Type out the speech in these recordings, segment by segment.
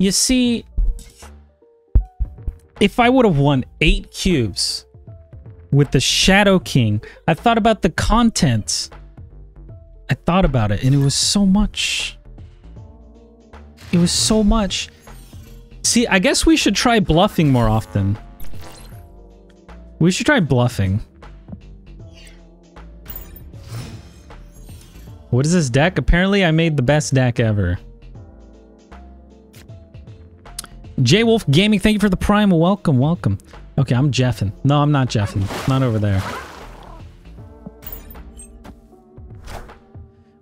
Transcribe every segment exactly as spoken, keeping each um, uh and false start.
You see, if I would have won eight cubes with the Shadow King, I thought about the content. I thought about it, and it was so much. It was so much. See, I guess we should try bluffing more often. We should try bluffing. What is this deck? Apparently I made the best deck ever. J Wolf Gaming, thank you for the prime. Welcome, welcome. Okay, I'm Jeffin. No, I'm not Jeffin. Not over there.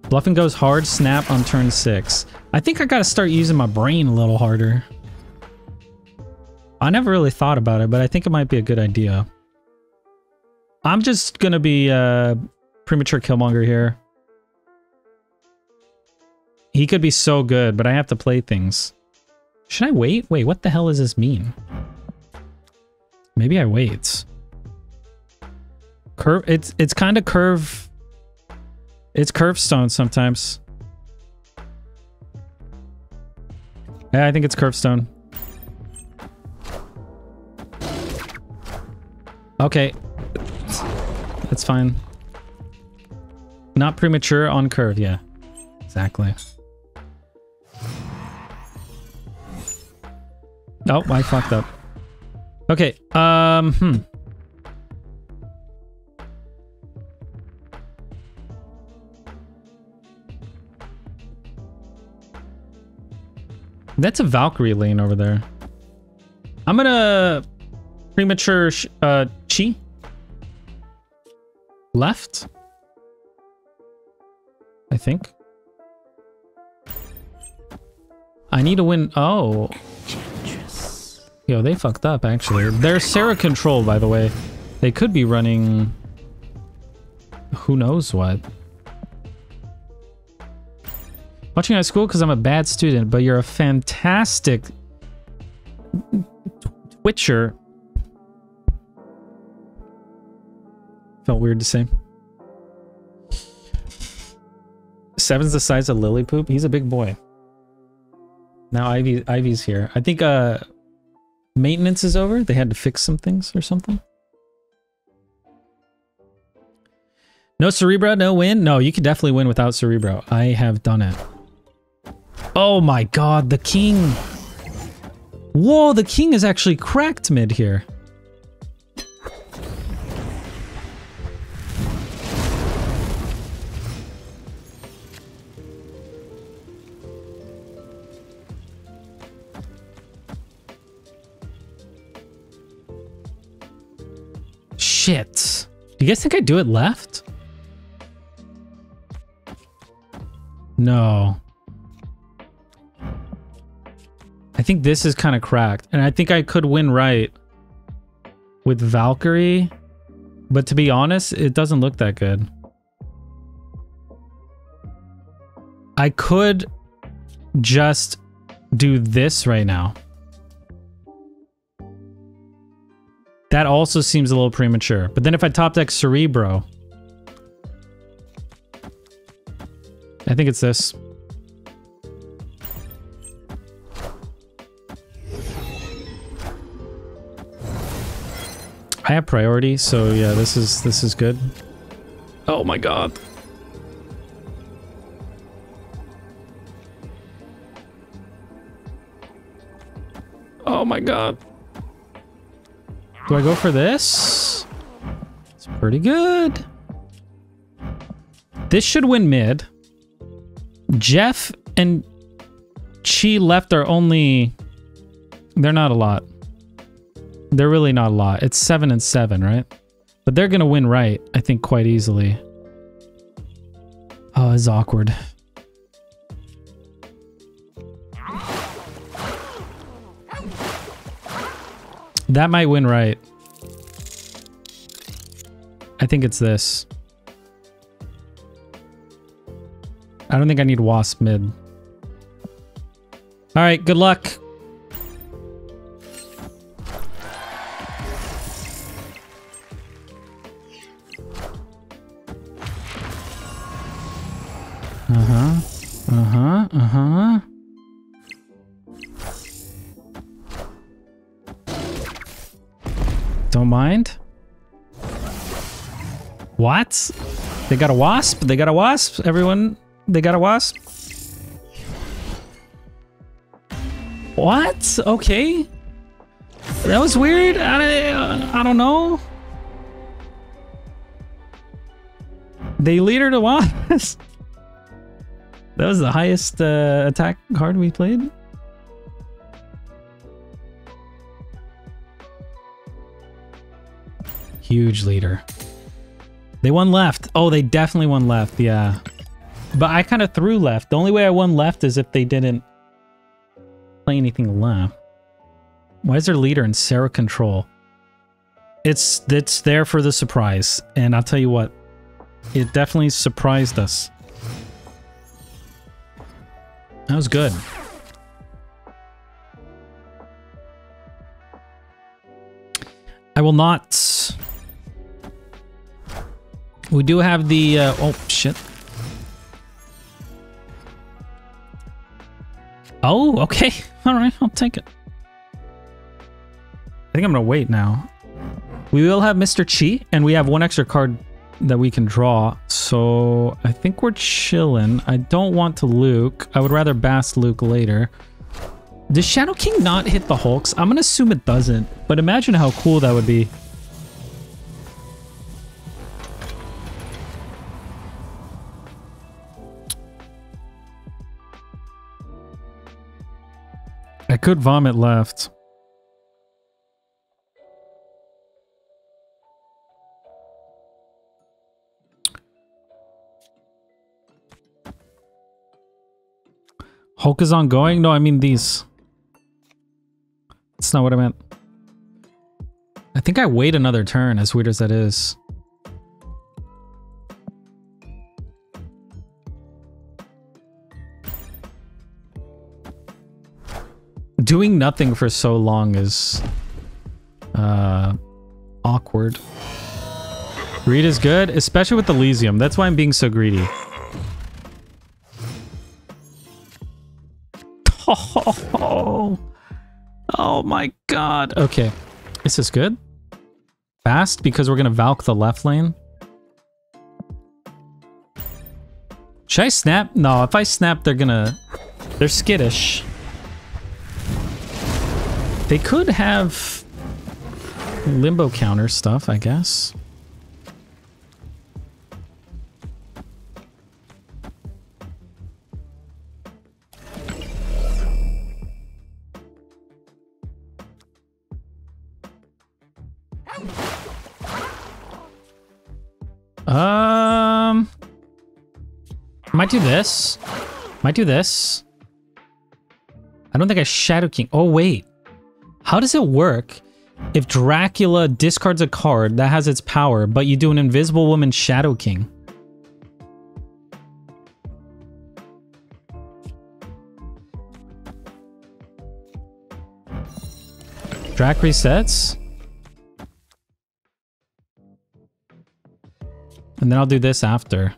Bluffing goes hard, snap on turn six. I think I gotta start using my brain a little harder. I never really thought about it, but I think it might be a good idea. I'm just gonna be uh, premature Killmonger here. He could be so good, but I have to play things. Should I wait? Wait, what the hell does this mean? Maybe I wait. Curve, it's it's kind of curve. It's curve stone sometimes. Yeah, I think it's curve stone. Okay, that's fine. Not premature on curve, yeah, exactly. Oh, I fucked up. Okay, um, hmm. That's a Valkyrie lane over there. I'm gonna premature sh uh, Chi. Left? I think. I need to win. Oh. Yo, they fucked up, actually. They're Sarah control, by the way. They could be running... who knows what. Watching out of school because I'm a bad student, but you're a fantastic... Twitcher. Felt weird to say. Seven's the size of Lily Poop. He's a big boy. Now Ivy, Ivy's here. I think, uh... maintenance is over. They had to fix some things or something. No Cerebro, no win. No, you could definitely win without Cerebro. I have done it. Oh my god, the king. Whoa, the king is actually cracked mid here. Shit. Do you guys think I do it left? No. I think this is kind of cracked. And I think I could win right with Valkyrie. But to be honest, it doesn't look that good. I could just do this right now. That also seems a little premature. But then if I top deck Cerebro... I think it's this. I have priority, so yeah, this is this is good. Oh my god. Oh my god. Do I go for this? It's pretty good. This should win mid. Jeff and Chi left are only... they're not a lot. They're really not a lot. It's seven and seven, right? But they're going to win right, I think, quite easily. Oh, it's awkward. That might win right. I think it's this. I don't think I need Wasp mid. All right, good luck. Uh-huh. Uh-huh. Uh-huh. Don't mind. What? They got a wasp? They got a wasp? Everyone, they got a wasp? What? Okay. That was weird. I, I don't know. They leader to wasp. That was the highest uh, attack card we played. Huge leader. They won left. Oh, they definitely won left. Yeah. But I kind of threw left. The only way I won left is if they didn't play anything left. Why is their leader in Sarah control? It's, it's there for the surprise. And I'll tell you what, it definitely surprised us. That was good. I will not... We do have the... Uh, oh, shit. Oh, okay. All right, I'll take it. I think I'm going to wait now. We will have Mister Chi, and we have one extra card that we can draw, so I think we're chilling. I don't want to Luke. I would rather Bast Luke later. Does Shadow King not hit the Hulks? I'm gonna assume it doesn't, but imagine how cool that would be. I could vomit left. Hulk is ongoing? No, I mean these. That's not what I meant. I think I wait another turn, as weird as that is. Doing nothing for so long is... Uh, awkward. Read is good, especially with Elysium. That's why I'm being so greedy. Oh, oh my god. Okay. Is this good? Fast, because we're going to Valk the left lane. Should I snap? No, if I snap, they're going to... They're skittish. They could have... Limbo counter stuff, I guess. Um, might do this. Might do this. I don't think I Shadow King. Oh, wait. How does it work if Dracula discards a card that has its power, but you do an Invisible Woman Shadow King? Drac resets. And then I'll do this after.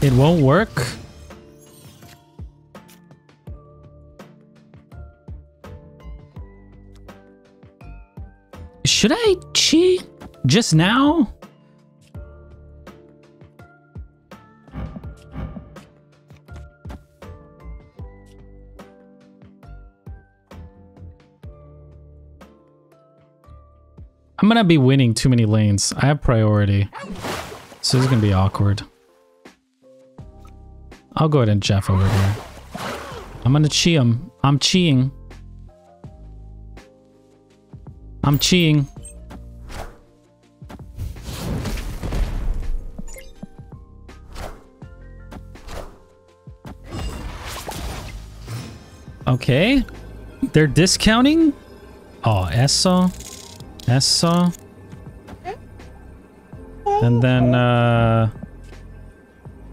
It won't work. Should I cheat just now? I'm gonna be winning too many lanes. I have priority. So this is gonna be awkward. I'll go ahead and Jeff over here. I'm gonna chi him. I'm chi-ing. I'm chi-ing. Okay. They're discounting? Oh, eso. Eso. And then, uh...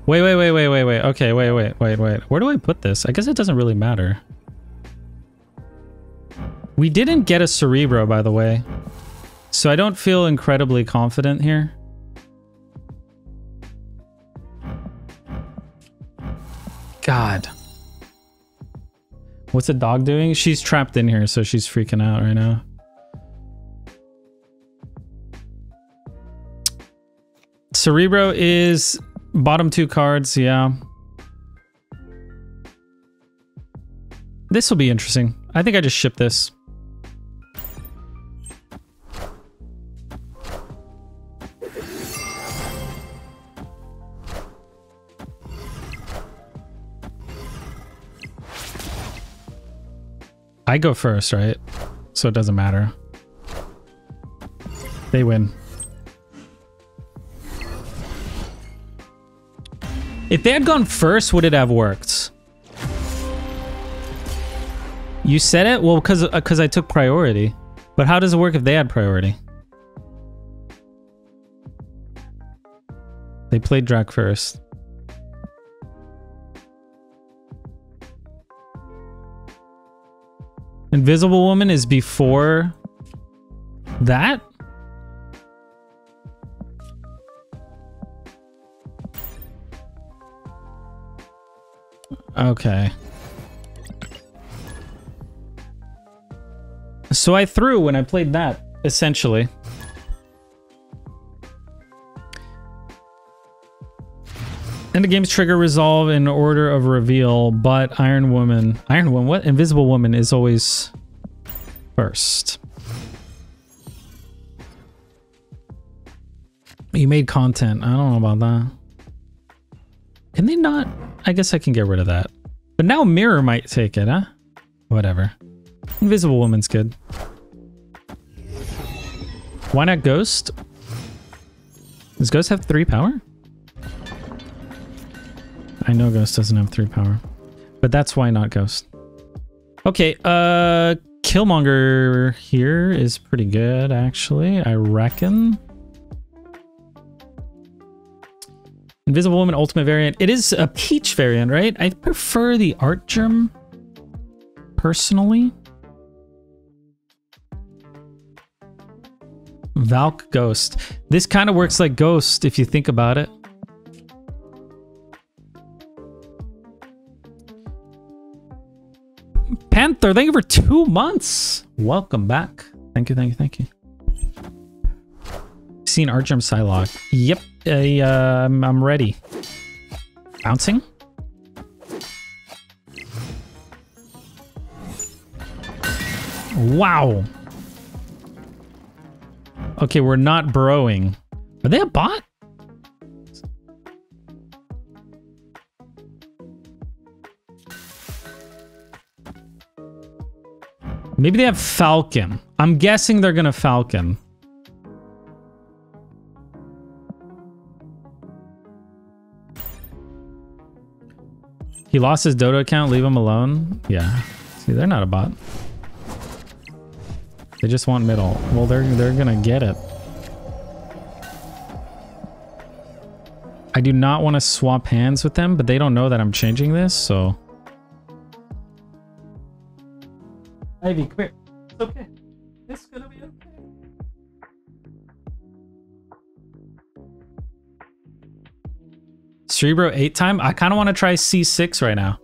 Wait, wait, wait, wait, wait, wait. Okay, wait, wait, wait, wait. Where do I put this? I guess it doesn't really matter. We didn't get a Cerebro, by the way. So I don't feel incredibly confident here. What's the dog doing? She's trapped in here, so she's freaking out right now. Cerebro is bottom two cards, yeah. This will be interesting. I think I just ship this. I go first, right? So it doesn't matter. They win. If they had gone first, would it have worked? You said it? Well, because because I took priority. But how does it work if they had priority? They played Drac first. Invisible Woman is before that? Okay. So I threw when I played that, essentially. End of game's trigger resolve in order of reveal, but Iron Woman... Iron Woman? What? Invisible Woman is always first. You made content. I don't know about that. Can they not... I guess I can get rid of that. But now Mirror might take it, huh? Whatever. Invisible Woman's good. Why not Ghost? Does Ghost have three power? I know Ghost doesn't have three power, but that's why not Ghost. Okay, uh, Killmonger here is pretty good, actually, I reckon. Invisible Woman Ultimate variant. It is a Peach variant, right? I prefer the Art Germ, personally. Valk Ghost. This kind of works like Ghost, if you think about it. Panther, thank you for two months. Welcome back. Thank you, thank you, thank you. Seen Art Germ Psylocke. Yep, I, uh, I'm ready. Bouncing? Wow. Okay, we're not broing. Are they a bot? Maybe they have Falcon. I'm guessing they're gonna Falcon. He lost his Dodo account, leave him alone. Yeah. See, they're not a bot. They just want middle. Well, they're they're gonna get it. I do not want to swap hands with them, but they don't know that I'm changing this, so. Ivy, come here. It's okay. It's gonna be okay. Cerebro eight time? I kind of want to try C six right now.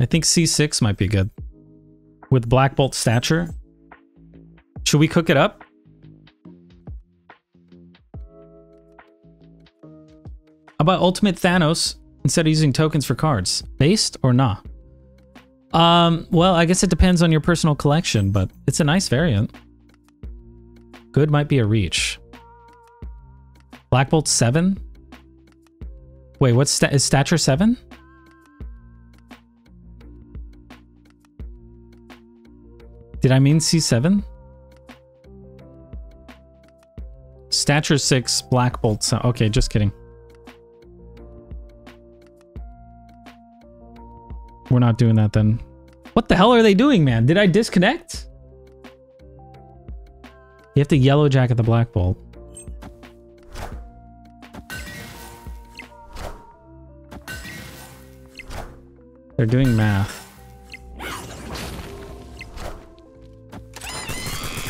I think C six might be good. With Black Bolt stature. Should we cook it up? How about Ultimate Thanos instead of using tokens for cards? Based or not? Nah? Um, well, I guess it depends on your personal collection, but it's a nice variant. Good might be a reach. Black Bolt seven? Wait, what's sta- is stature seven? Did I mean C seven? Stature six, Black Bolt seven. Okay, just kidding. We're not doing that then. What the hell are they doing, man? Did I disconnect? You have to yellow jacket the Black Bolt. They're doing math.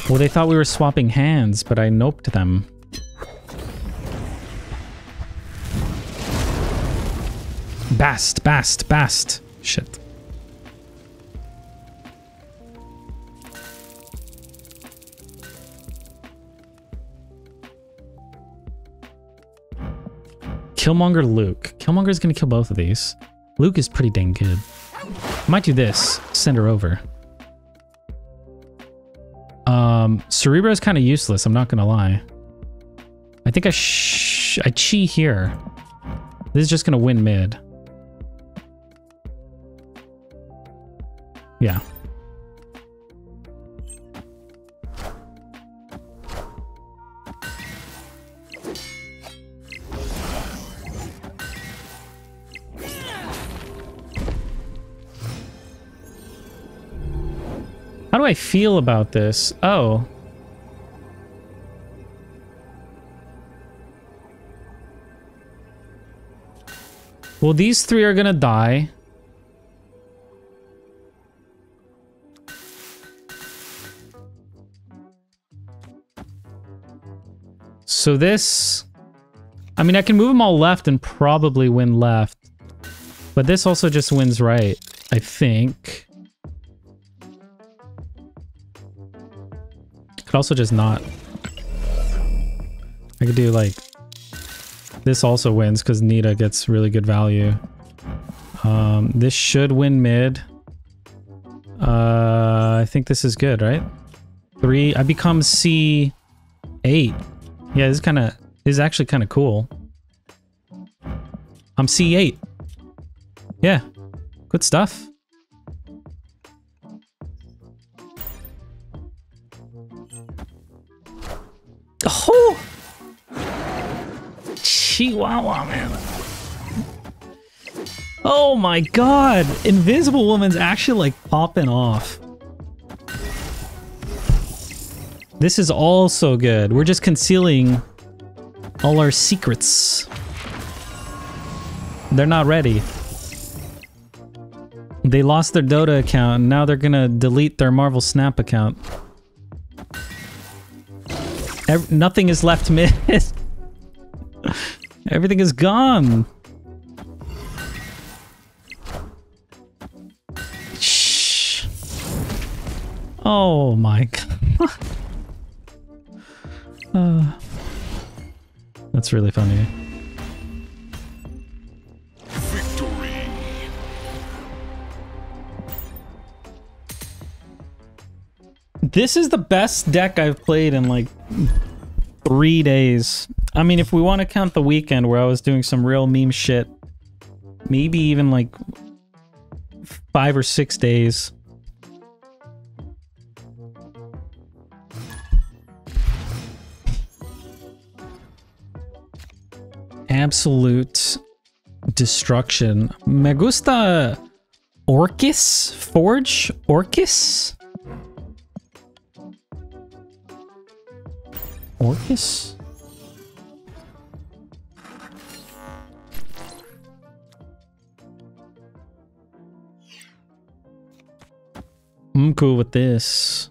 Well, they thought we were swapping hands, but I noped them. Bast, Bast, Bast. Shit. Killmonger, Luke. Killmonger's gonna kill both of these. Luke is pretty dang good. Might do this. Send her over. Um, Cerebro's kind of useless, I'm not gonna lie. I think I sh I chi here. This is just gonna win mid. Yeah. How do I feel about this? Oh. Well, these three are gonna die. So this, I mean, I can move them all left and probably win left, but this also just wins right, I think. Could also just not. I could do like, this also wins because Nita gets really good value. Um, this should win mid. Uh, I think this is good, right? Three, I become C eight. Yeah, this is kind of, this is actually kind of cool. I'm C eight. Yeah, good stuff. Oh! Chihuahua, man. Oh my god! Invisible Woman's actually like popping off. This is also good. We're just concealing all our secrets. They're not ready. They lost their Dota account, and now they're gonna delete their Marvel Snap account. Ev- nothing is left mid. Everything is gone. Shh. Oh my god. Uh, that's really funny. Victory. This is the best deck I've played in like three days. I mean, if we want to count the weekend where I was doing some real meme shit, maybe even like five or six days. Absolute destruction. Me gusta Orcus? Forge? Orcus? Orcus? I'm cool with this.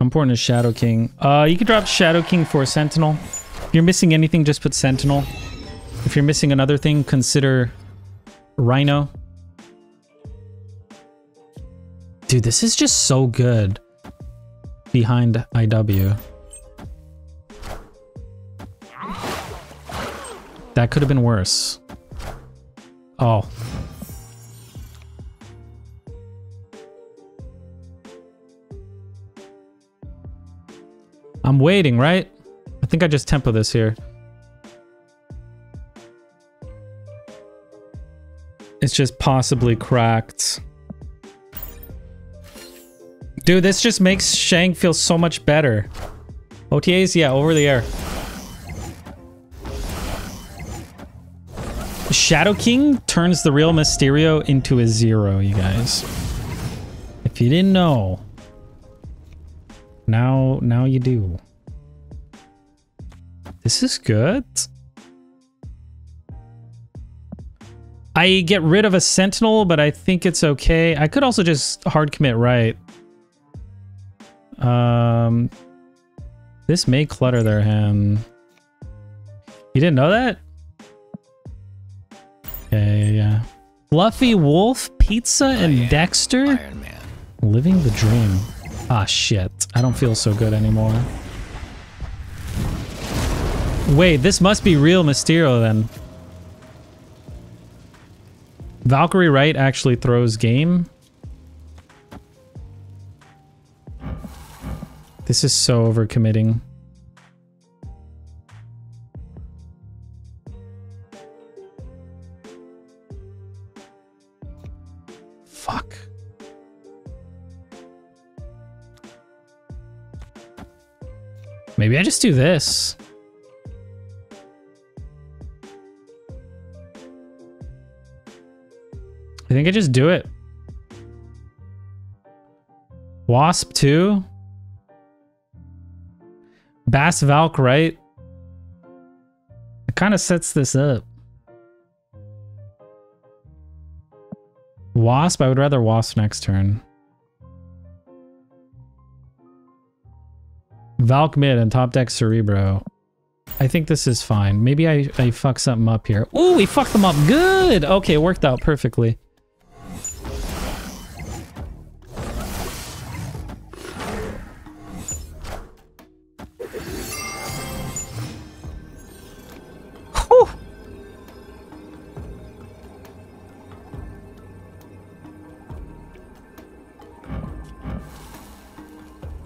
I'm pouring a Shadow King. Uh, you can drop Shadow King for a Sentinel. If you're missing anything, just put Sentinel. If you're missing another thing, consider Rhino. Dude, this is just so good behind I W. That could have been worse. Oh. I'm waiting, right? I think I just tempo this here. It's just possibly cracked. Dude, this just makes Shang feel so much better. O T As? Yeah, over the air. Shadow King turns the real Mysterio into a zero, you guys. If you didn't know, now, now you do. This is good. I get rid of a Sentinel, but I think it's okay. I could also just hard commit right. Um, this may clutter their hand. You didn't know that? Okay, yeah. Fluffy Wolf, Pizza, and Dexter? Iron Man. Living the dream. Ah, shit. I don't feel so good anymore. Wait, this must be real Mysterio then. Valkyrie Wright actually throws game. This is so overcommitting. Fuck. Maybe I just do this. I think I just do it. Wasp two. Bast Valk, right? It kind of sets this up. Wasp? I would rather Wasp next turn. Valk mid and top deck Cerebro. I think this is fine. Maybe I, I fuck something up here. Ooh, we fucked them up. Good! Okay, it worked out perfectly.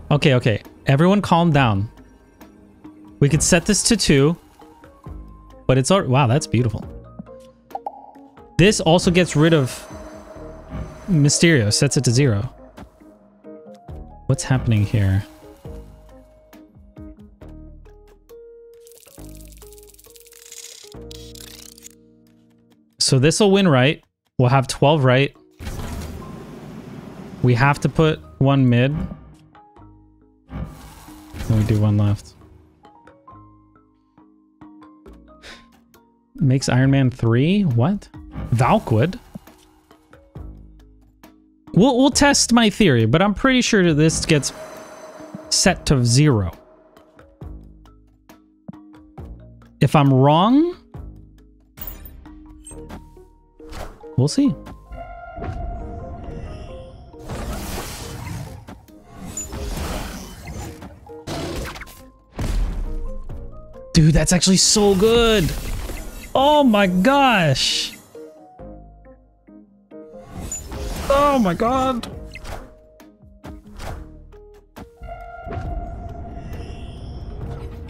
Okay, okay. Everyone calm down. We could set this to two. But it's all... Wow, that's beautiful. This also gets rid of... Mysterio. Sets it to zero. What's happening here? So this will win right. We'll have twelve right. We have to put one mid. And we do one left. Makes Iron Man three? What? Valkwood? We'll, we'll test my theory, but I'm pretty sure this gets set to zero. If I'm wrong, we'll see. Dude, that's actually so good. Oh my gosh. Oh my god.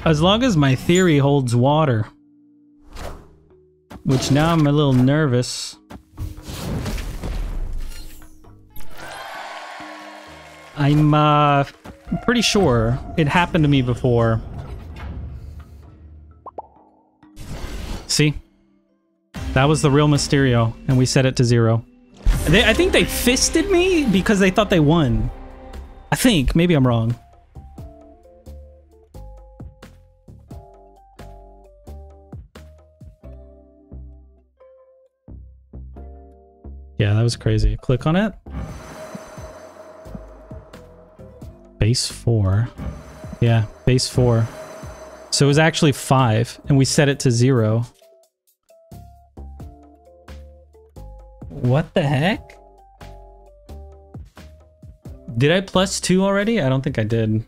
As long as my theory holds water, which now I'm a little nervous. I'm uh, pretty sure it happened to me before. See? That was the real Mysterio, and we set it to zero. They, I think they fisted me because they thought they won. I think. Maybe I'm wrong. Yeah, that was crazy. Click on it. Base four. Yeah, base four. So it was actually five, and we set it to zero. What the heck? Did I plus two already? I don't think I did.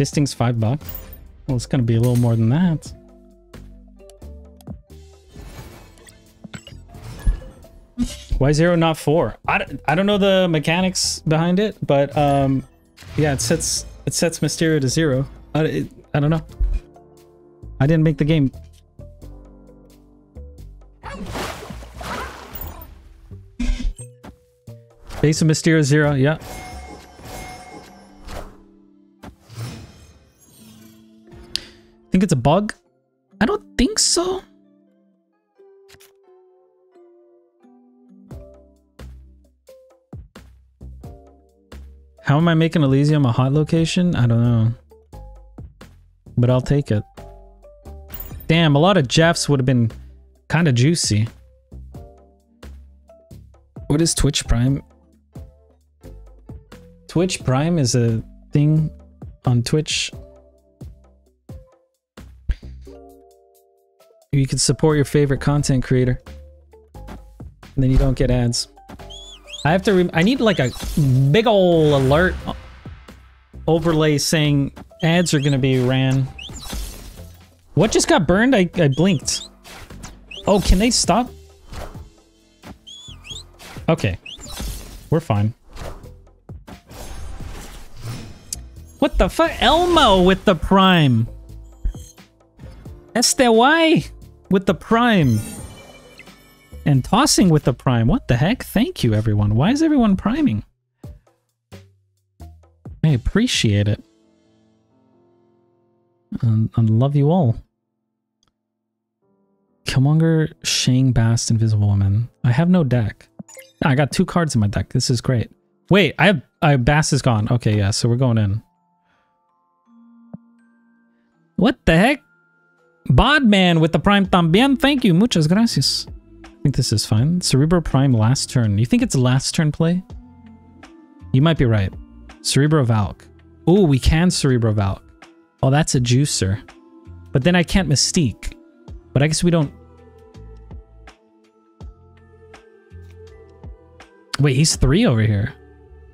Fisting's five bucks. Well, it's gonna be a little more than that. Why zero, not four? I don't, I don't know the mechanics behind it, but um, yeah, it sets it sets Mysterio to zero. I, it, I don't know. I didn't make the game. Base of Mysterio zero, yeah. Think it's a bug? I don't think so. How am I making Elysium a hot location? I don't know. But I'll take it. Damn, a lot of Jeffs would have been kind of juicy. What is Twitch Prime? Twitch Prime is a thing on Twitch. You can support your favorite content creator. And then you don't get ads. I have to re- I need like a big ol' alert overlay saying Ads are gonna be ran. What just got burned? I, I blinked. Oh, can they stop? Okay. We're fine. What the fuck? Elmo with the prime. S D Y with the prime. And tossing with the prime. What the heck? Thank you, everyone. Why is everyone priming? I appreciate it. Um, I love you all. Killmonger, Shang, Bast, Invisible Woman. I have no deck. I got two cards in my deck. This is great. Wait, I have... I, Bast is gone. Okay, yeah, so we're going in. What the heck? Bodman with the Prime Tambien. Thank you. Muchas gracias. I think this is fine. Cerebro Prime last turn. You think it's last turn play? You might be right. Cerebro Valk. Oh, we can Cerebro Valk. Oh, that's a juicer. But then I can't Mystique. But I guess we don't... Wait, he's three over here.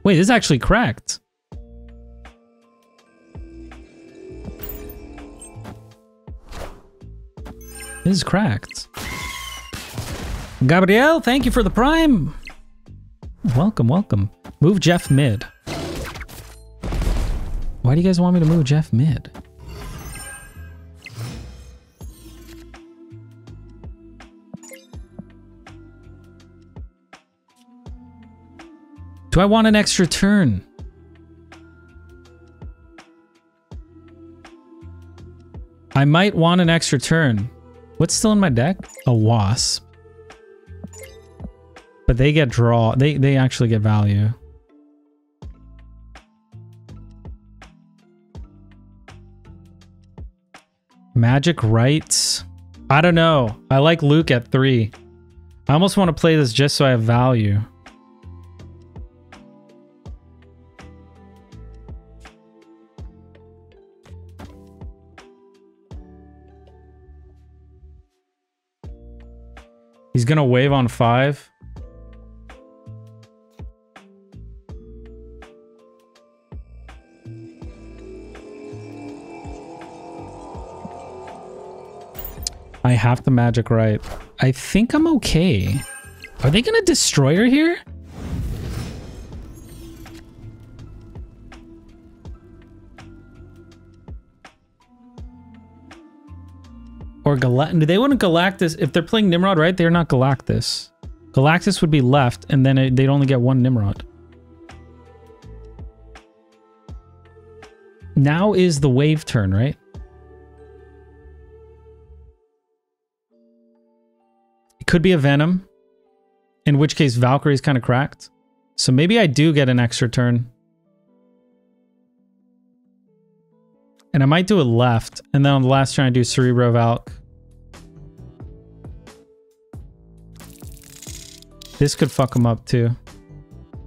Wait, this is actually cracked. This is cracked. Gabriel, thank you for the prime. Welcome, welcome. Move Jeff mid. Why do you guys want me to move Jeff mid? Do I want an extra turn? I might want an extra turn. What's still in my deck? A Wasp. But they get draw. They, they actually get value. Magic rights? I don't know. I like Luke at three. I almost want to play this just so I have value. He's gonna wave on five. I have the magic right. I think I'm okay. Are they gonna destroy her here? Or Galactus. They wouldn't Galactus. If they're playing Nimrod, right? They're not Galactus. Galactus would be left, and then it, they'd only get one Nimrod. Now is the wave turn, right? It could be a Venom, in which case Valkyrie's kind of cracked. So maybe I do get an extra turn. And I might do it left, and then on the last turn I do Cerebro Valk. This could fuck him up too.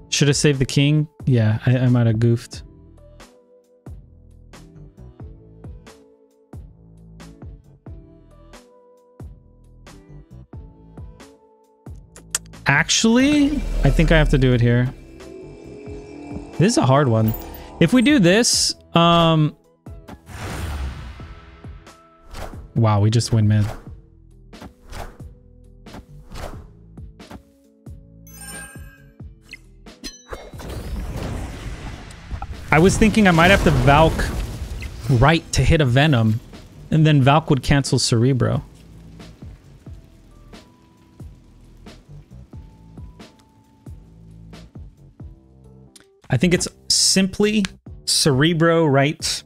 Should have saved the king? Yeah, I, I might have goofed. Actually, I think I have to do it here. This is a hard one. If we do this, um... wow, we just win mid. I was thinking I might have to Valk right to hit a Venom, and then Valk would cancel Cerebro. I think it's simply Cerebro right.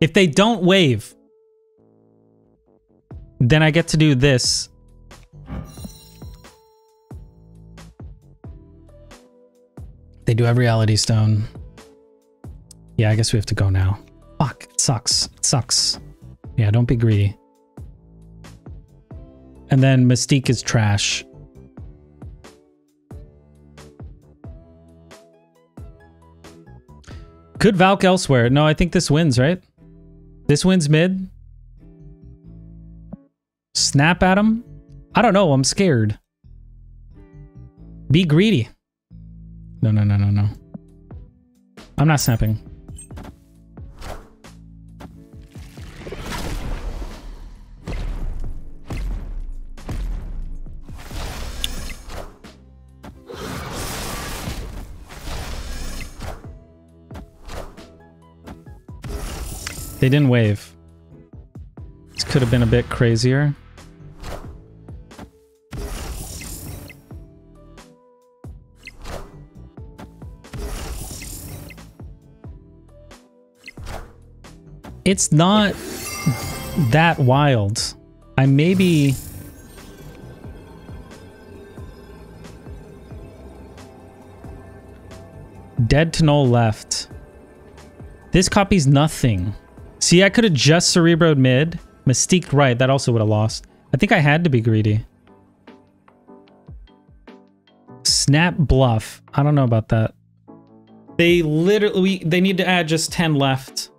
If they don't wave, then I get to do this. They do have Reality Stone. Yeah, I guess we have to go now. Fuck, it sucks. It sucks. Yeah, don't be greedy. And then Mystique is trash. Could Valk elsewhere. No, I think this wins, right? This wins mid. Snap at him. I don't know. I'm scared. Be greedy. No, no, no, no, no. I'm not snapping. They didn't wave. This could have been a bit crazier. It's not that wild. I maybe... Dead to no left. This copies nothing. See, I could have just Cerebro mid. Mystique right, that also would have lost. I think I had to be greedy. Snap bluff. I don't know about that. They literally... We, they need to add just ten left.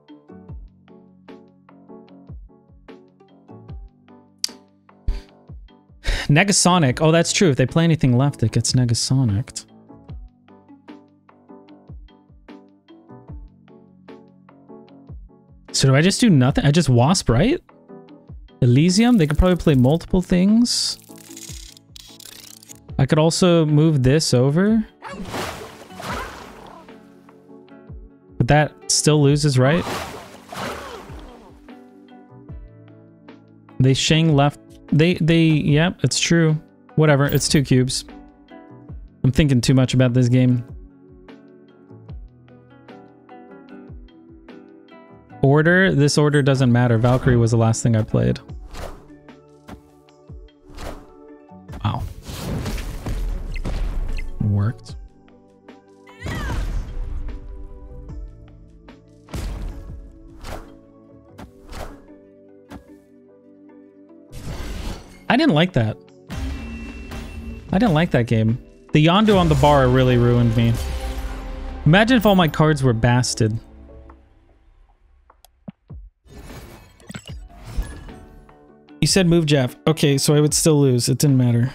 Negasonic. Oh, that's true. If they play anything left, it gets Negasonic. So do I just do nothing? I just Wasp, right? Elysium. They could probably play multiple things. I could also move this over. But that still loses, right? They Shang left. They, they, yep, yeah, it's true. Whatever, it's two cubes. I'm thinking too much about this game. Order? This order doesn't matter. Valkyrie was the last thing I played. Wow. It worked. I didn't like that. I didn't like that game. The Yondu on the bar really ruined me. Imagine if all my cards were Basted. You said move Jeff. Okay, so I would still lose. It didn't matter.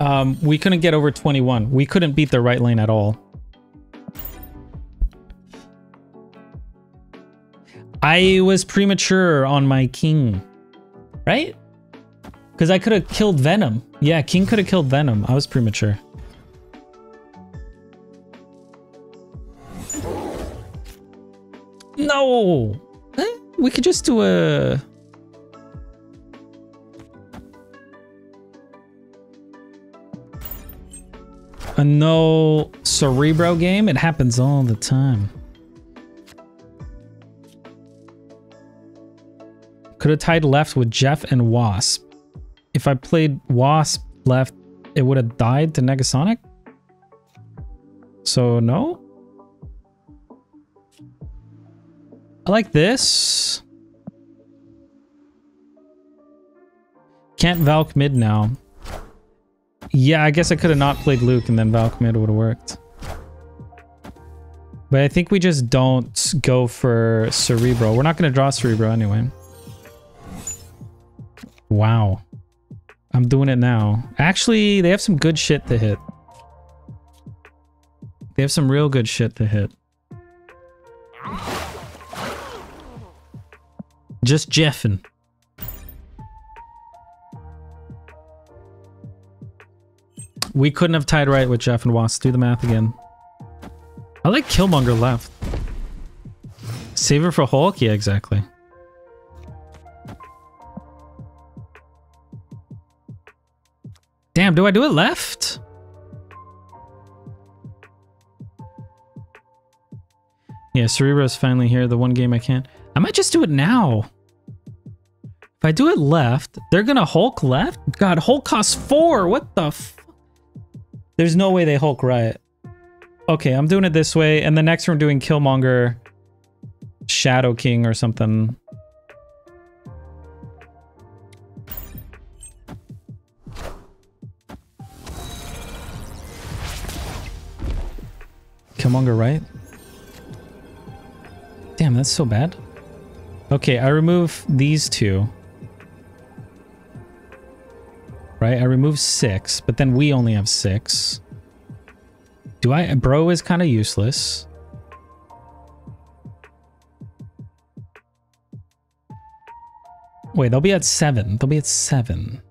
Um, we couldn't get over twenty-one. We couldn't beat their right lane at all. I was premature on my King, right? Because I could have killed Venom. Yeah, King could have killed Venom. I was premature. No! Eh? We could just do a... A no Cerebro game? It happens all the time. Could have tied left with Jeff and Wasp. If I played Wasp left, it would have died to Negasonic. So no. I like this. Can't Valk mid now. Yeah, I guess I could have not played Luke and then Valk mid would have worked. But I think we just don't go for Cerebro. We're not going to draw Cerebro anyway. Wow. I'm doing it now. Actually, they have some good shit to hit. They have some real good shit to hit. Just Jeffin'. We couldn't have tied right with Jeff and Wasp. Do the math again. I like Killmonger left. Save her for Hulk? Yeah, exactly. Damn, do I do it left? Yeah, Cerebro's finally here, the one game I can't. I might just do it now. If I do it left, they're gonna Hulk left? God, Hulk costs four, what the f- There's no way they Hulk right. Okay, I'm doing it this way, and the next one I'm doing Killmonger, Shadow King or something. Killmonger, right? Damn, that's so bad. Okay, I remove these two. right? I removed six, but then we only have six. Do I? Bro is kind of useless. Wait, they'll be at seven. They'll be at seven.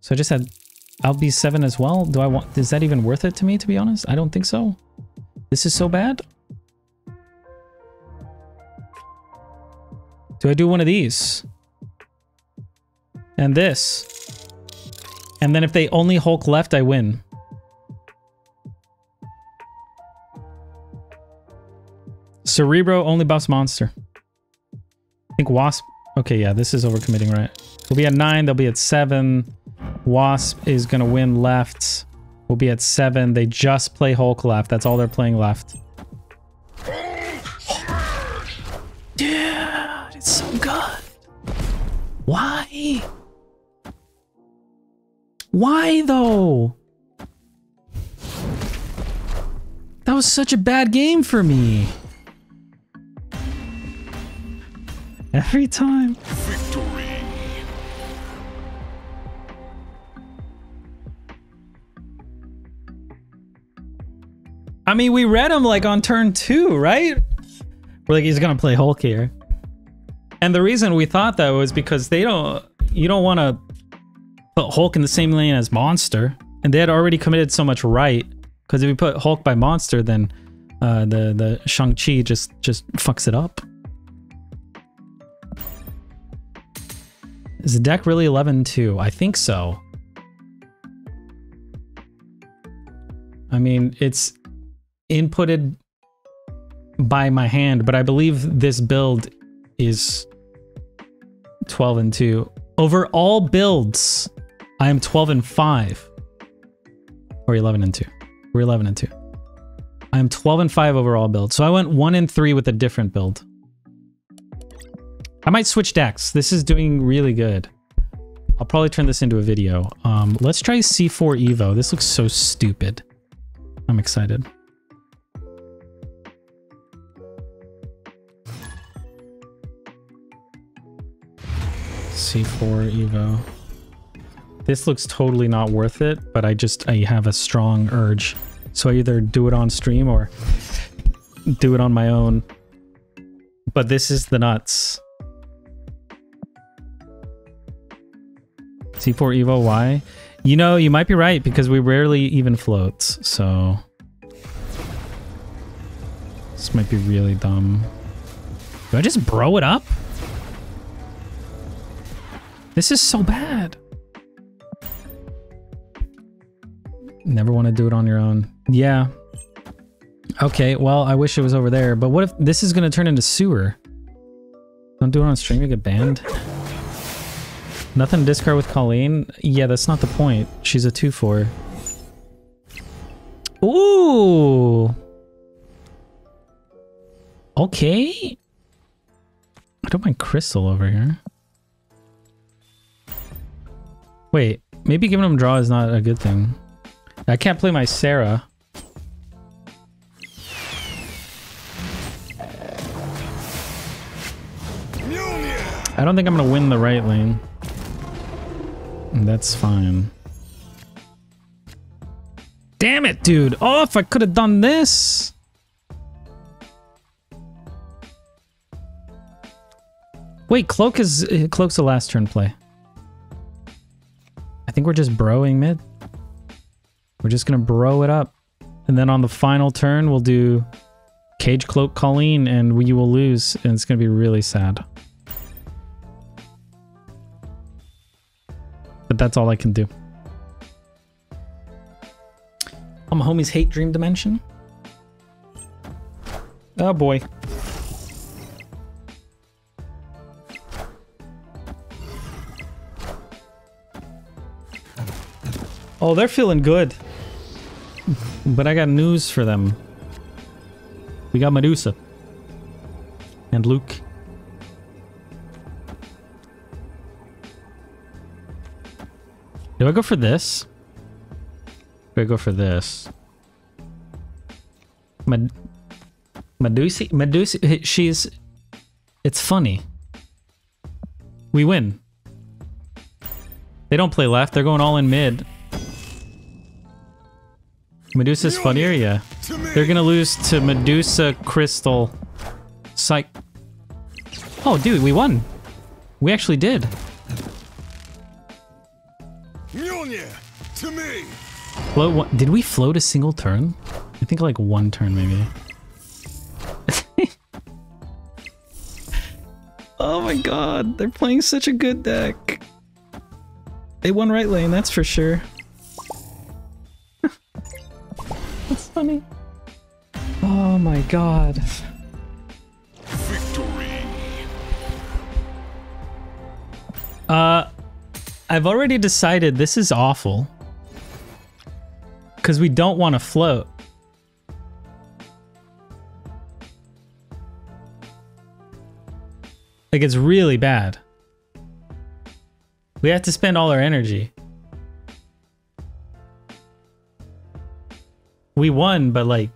So I just had, I'll be seven as well. Do I want, is that even worth it to me, to be honest? I don't think so. This is so bad. Do I do one of these? And this. And then if they only Hulk left, I win. Cerebro only buffs monster. I think Wasp. Okay, yeah, this is overcommitting, right? We'll be at nine. They'll be at seven. Wasp is going to win left. We'll be at seven. They just play Hulk left. That's all they're playing left. Dude, it's so good. Why? Why though? That was such a bad game for me. Every time. Victory. I mean, we read him like on turn two, right? We're like, he's gonna play Hulk here. And the reason we thought that was because they don't, you don't want to put Hulk in the same lane as Monster. And they had already committed so much right. Because if we put Hulk by Monster, then uh, the, the Shang-Chi just, just fucks it up. Is the deck really eleven two? I think so. I mean, it's inputted by my hand, but I believe this build is twelve and two. Over all builds, I am twelve and five. Or eleven and two. We're eleven and two. I am twelve and five overall build. So I went one and three with a different build. I might switch decks. This is doing really good. I'll probably turn this into a video. Um, let's try C four Evo. This looks so stupid. I'm excited. C four Evo. This looks totally not worth it, but I just, I have a strong urge. So I either do it on stream or do it on my own. But this is the nuts. C four Evo, why? You know, you might be right, because we rarely even float, so... This might be really dumb. Do I just bro it up? This is so bad. Never want to do it on your own. Yeah. Okay, well, I wish it was over there, but what if this is going to turn into sewer? Don't do it on stream, you get banned. Nothing to discard with Colleen? Yeah, that's not the point. She's a two four. Ooh! Okay. I don't mind Crystal over here. Wait, maybe giving him draw is not a good thing. I can't play my Sarah. I don't think I'm gonna win the right lane. That's fine. Damn it, dude! Oh, if I could have done this! Wait, Cloak is... Cloak's a last turn play. I think we're just broing mid. We're just gonna bro it up. And then on the final turn, we'll do... Cage, Cloak, Colleen, and we will lose. And it's gonna be really sad. But that's all I can do. Oh, my homies hate Dream Dimension. Oh boy. Oh, they're feeling good. But I got news for them. We got Medusa. And Luke. Do I go for this? Do I go for this? Med Medusa? Medusa? She's... It's funny. We win. They don't play left. They're going all in mid. Medusa's funnier, yeah. They're gonna lose to Medusa Crystal. Psych. Oh, dude, we won. We actually did. To me. Float one. Did we float a single turn? I think like one turn, maybe. Oh my god, they're playing such a good deck. They won right lane, that's for sure. That's funny. Oh my god. Victory. Uh, I've already decided this is awful. Because we don't want to float. Like, it's really bad. We have to spend all our energy. We won, but like...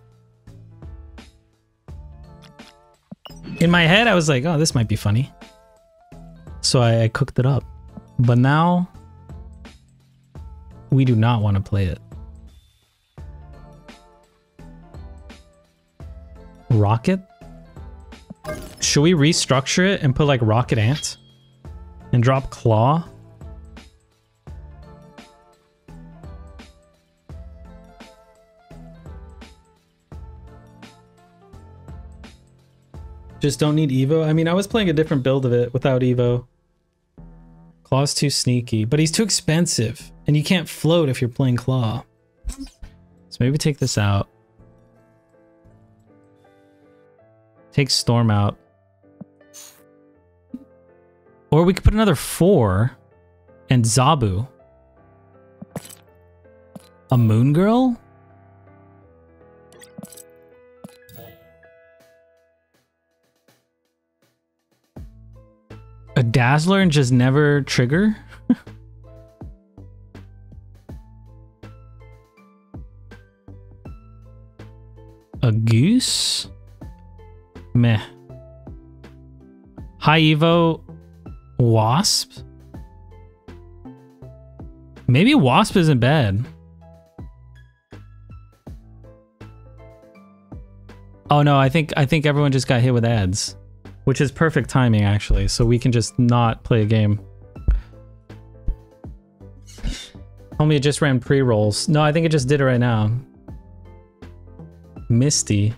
in my head, I was like, oh, this might be funny. So I, I cooked it up. But now... we do not want to play it. Rocket? Should we restructure it and put like Rocket Ant? And drop Claw? Just don't need Evo? I mean, I was playing a different build of it without Evo. Claw's too sneaky, but he's too expensive. And you can't float if you're playing Claw. So maybe take this out. Take Storm out. Or we could put another four and Zabu. A Moon Girl? A Dazzler and just never trigger? A Goose? Meh. High Evo Wasp? Maybe Wasp isn't bad. Oh no, I think I think everyone just got hit with ads. Which is perfect timing actually, so we can just not play a game. Homie, it just ran pre-rolls. No, I think it just did it right now. Misty.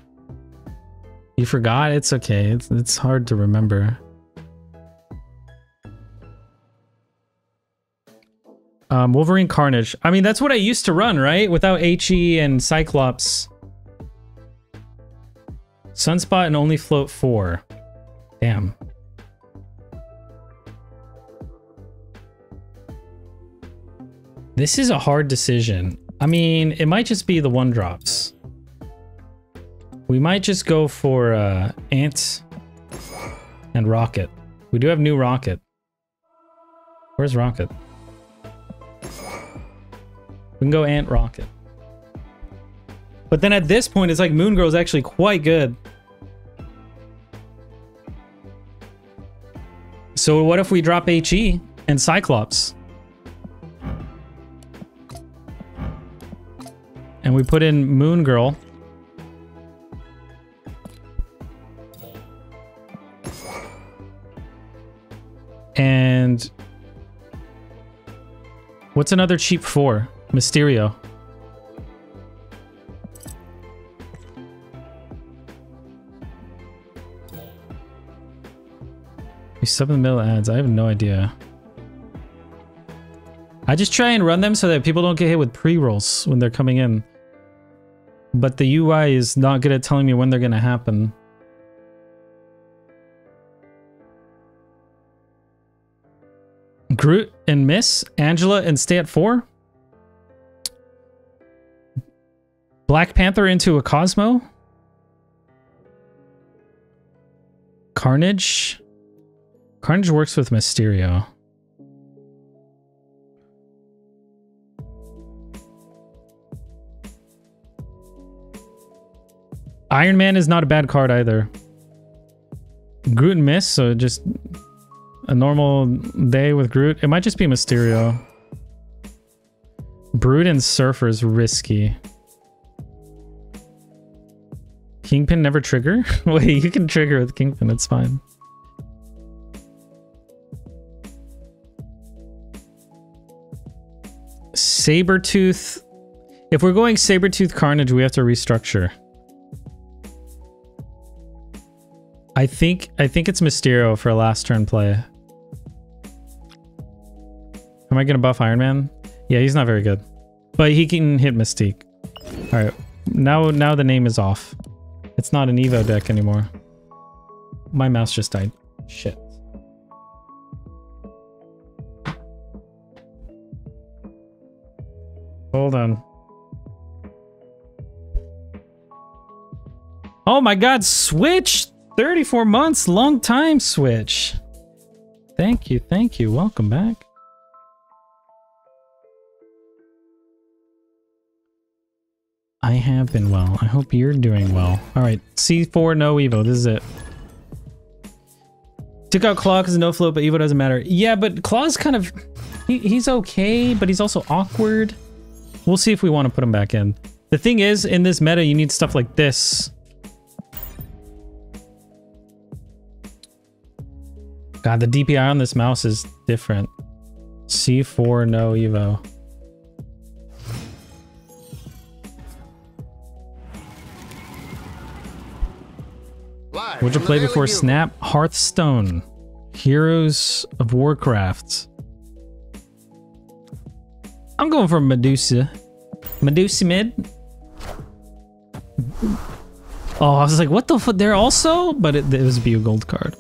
You forgot? It's okay. It's, it's hard to remember. Um, Wolverine Carnage. I mean, that's what I used to run, right? Without HE and Cyclops. Sunspot and only float four. Damn. This is a hard decision. I mean, it might just be the one drops. We might just go for uh, Ant and Rocket. We do have new Rocket. Where's Rocket? We can go Ant Rocket. But then at this point, it's like Moon Girl is actually quite good. So what if we drop HE and Cyclops? And we put in Moon Girl. And what's another cheap four? Mysterio. We sub in the middle ads. I have no idea. I just try and run them so that people don't get hit with pre-rolls when they're coming in. But the U I is not good at telling me when they're going to happen. Groot and miss, Angela and stay at four. Black Panther into a Cosmo. Carnage. Carnage works with Mysterio. Iron Man is not a bad card either. Groot and miss, so just... a normal day with Groot. It might just be Mysterio. Brood and Surfer is risky. Kingpin never trigger? Wait, you can trigger with Kingpin, it's fine. Sabretooth. If we're going Sabretooth Carnage, we have to restructure. I think I think it's Mysterio for a last turn play. Am I gonna buff Iron Man? Yeah, he's not very good. But he can hit Mystique. Alright. Now now the name is off. It's not an Evo deck anymore. My mouse just died. Shit. Hold on. Oh my god, Switch! thirty-four months, long time, Switch. Thank you, thank you. Welcome back. I have been well. I hope you're doing well. Alright, C four, no Evo. This is it. Took out Claw because no float, but Evo doesn't matter. Yeah, but Claw's kind of... He, he's okay, but he's also awkward. We'll see if we want to put him back in. The thing is, in this meta, you need stuff like this. God, the D P I on this mouse is different. C four, no Evo. What'd you play before Snap? Hearthstone. Heroes of Warcraft. I'm going for Medusa. Medusa mid. Oh, I was like, what the fuck? They're also? But it, it was a Bugold card.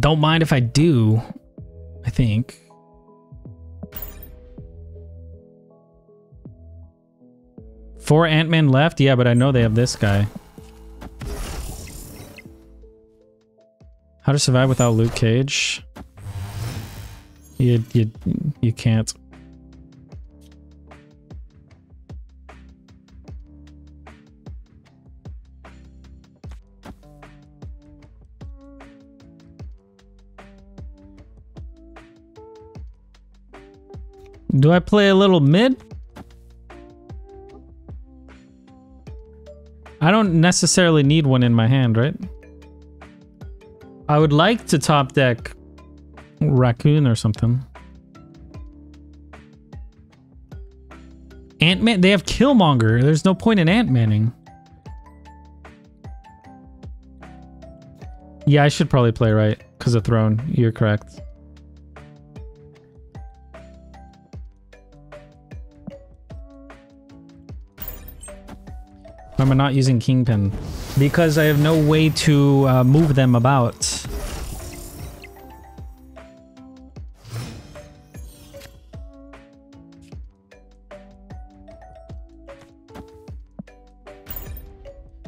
Don't mind if I do, I think. Four Ant-Man left? Yeah, but I know they have this guy. How to survive without Luke Cage? You, you, you can't. Do I play a little mid? I don't necessarily need one in my hand, right? I would like to top deck Raccoon or something. Ant-Man, they have Killmonger. There's no point in Ant-Manning. Yeah, I should probably play right because of Throne. You're correct. Why am I not using Kingpin? Because I have no way to uh, move them about.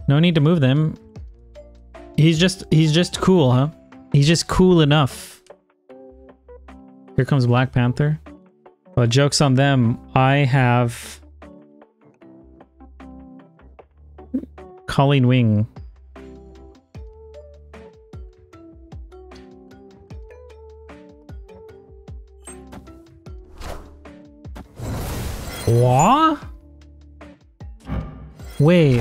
No need to move them. He's just, he's just cool, huh? He's just cool enough. Here comes Black Panther. Well, joke's on them. I have... Colleen Wing. What? Wait.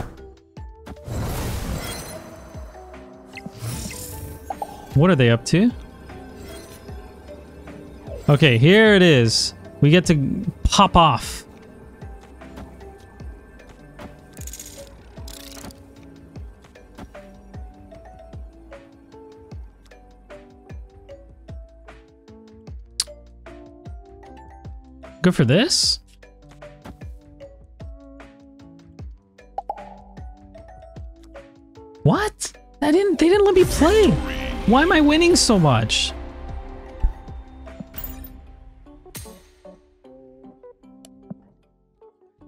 What are they up to? Okay, here it is. We get to pop off. Go for this? What? I didn't they didn't let me play. Why am I winning so much?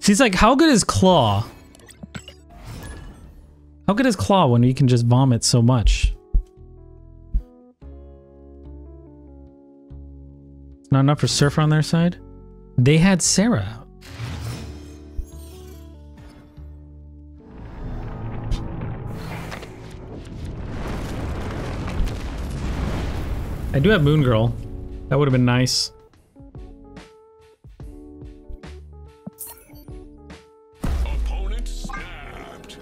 She's like, how good is Claw? How good is Claw when you can just vomit so much? Not enough for Surfer on their side? They had Sarah. I do have Moon Girl. That would have been nice. Opponent snapped.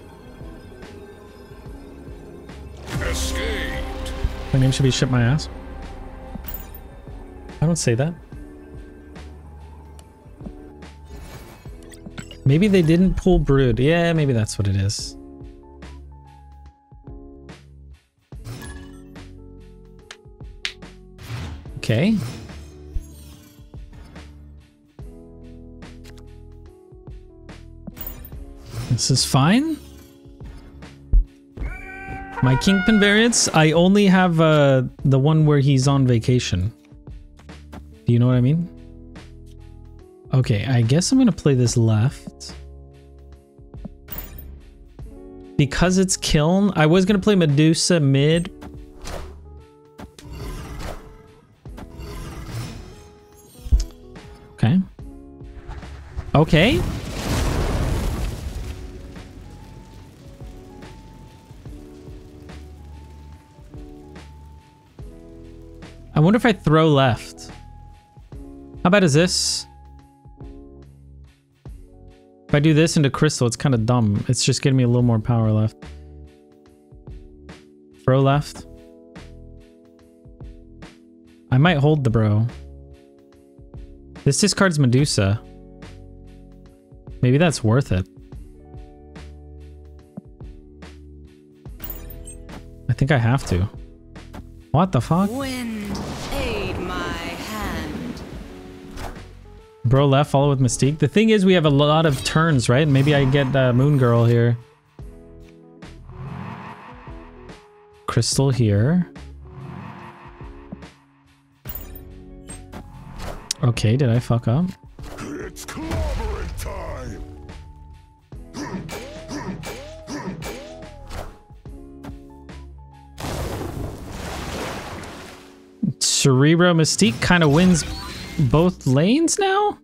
Escaped. My name should be Ship My Ass. I don't say that. Maybe they didn't pull Brood. Yeah, maybe that's what it is. Okay. This is fine. My Kingpin variants, I only have uh, the one where he's on vacation. Do you know what I mean? Okay, I guess I'm gonna play this left. Because it's Kiln, I was gonna play Medusa mid. Okay. Okay. I wonder if I throw left. How bad is this? If I do this into crystal, it's kind of dumb. It's just giving me a little more power left. Bro left. I might hold the bro. This discards Medusa. Maybe that's worth it. I think I have to. What the fuck? Wind, aid my hand. Bro left, follow with Mystique. The thing is, we have a lot of turns, right? Maybe I get uh, Moon Girl here. Crystal here. Okay, did I fuck up? It's clobbering time. Cerebro Mystique kind of wins both lanes now?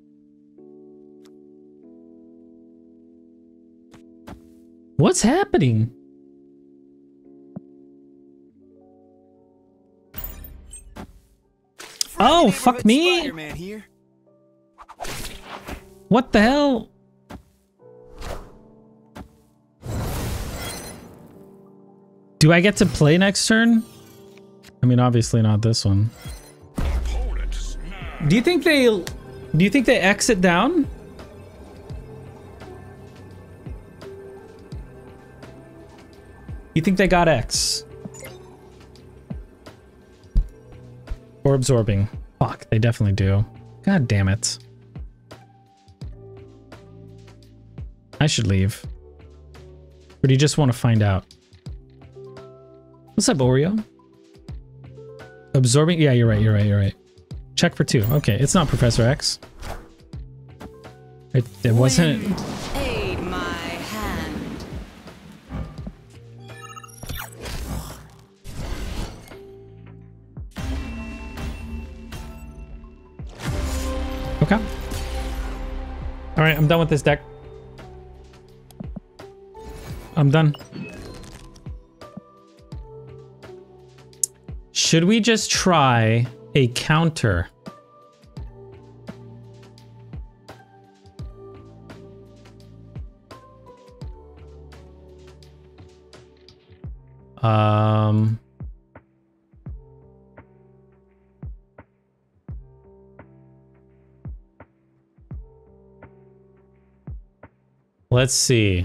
What's happening? Oh, fuck me! What the hell? Do I get to play next turn? I mean, obviously not this one. Do you think they... Do you think they exit down? You think they got X? Or absorbing. Fuck, they definitely do. God damn it. I should leave. Or do you just want to find out? What's up, Oreo? Absorbing? Yeah, you're right, you're right, you're right. Check for two. Okay, it's not Professor X. It, it wasn't... Wind, aid my hand. Okay. Alright, I'm done with this deck. I'm done. Should we just try... a counter. Um, let's see.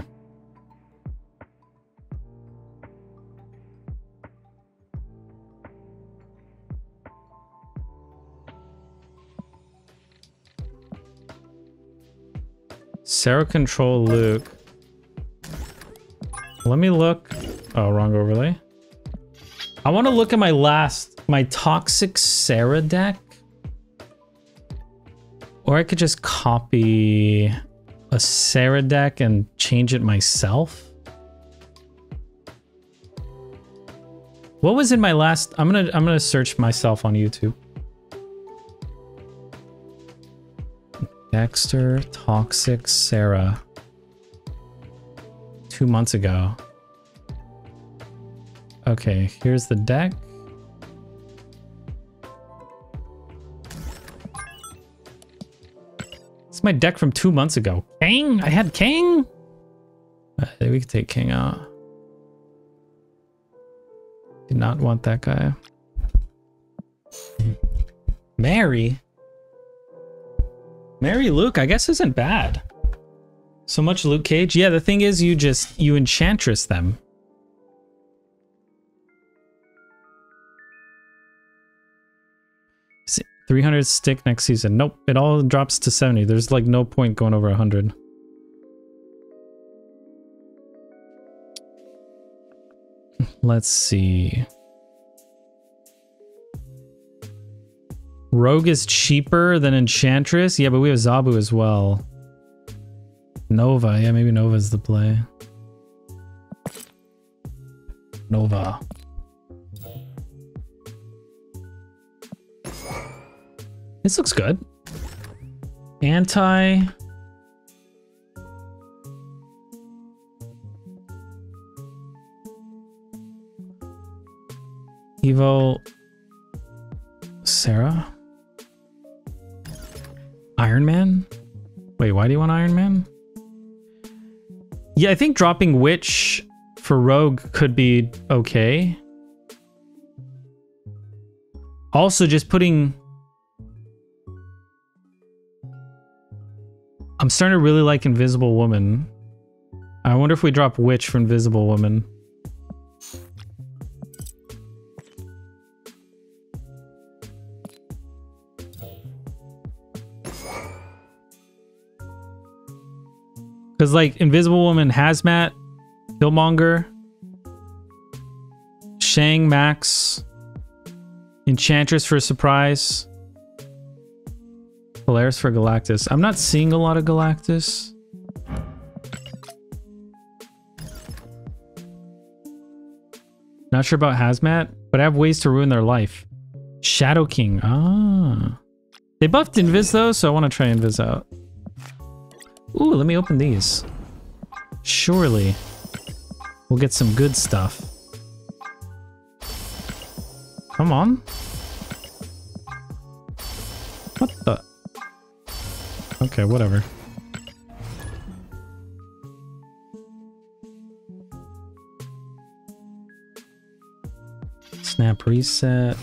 Sarah control Luke. Let me look. Oh, wrong overlay. I want to look at my last, my toxic Sarah deck. Or I could just copy a Sarah deck and change it myself. What was in my last? I'm gonna I'm gonna search myself on YouTube. Dexter, Toxic, Sarah. Two months ago. Okay, here's the deck. my deck from two months ago. King? I had King? Uh, we could take King out. Did not want that guy. Mary? Mary Luke, I guess, isn't bad. So much Luke Cage. Yeah, the thing is, you just, you Enchantress them. three hundred stick next season. Nope, it all drops to seventy. There's like no point going over one hundred. Let's see. Rogue is cheaper than Enchantress? Yeah, but we have Zabu as well. Nova. Yeah, maybe Nova's the play. Nova. This looks good. Anti. Evo. Sarah. Iron Man? Wait, why do you want Iron Man? Yeah, I think dropping Witch for Rogue could be okay. Also, just putting... I'm starting to really like Invisible Woman. I wonder if we drop Witch for Invisible Woman. Because, like, Invisible Woman, Hazmat, Killmonger, Shang Max, Enchantress for Surprise. Polaris for Galactus. I'm not seeing a lot of Galactus. Not sure about Hazmat, but I have ways to ruin their life. Shadow King. Ah. They buffed Invis though, so I want to try Invis out. Ooh, let me open these. Surely we'll get some good stuff. Come on. What the... Okay, whatever. Snap reset.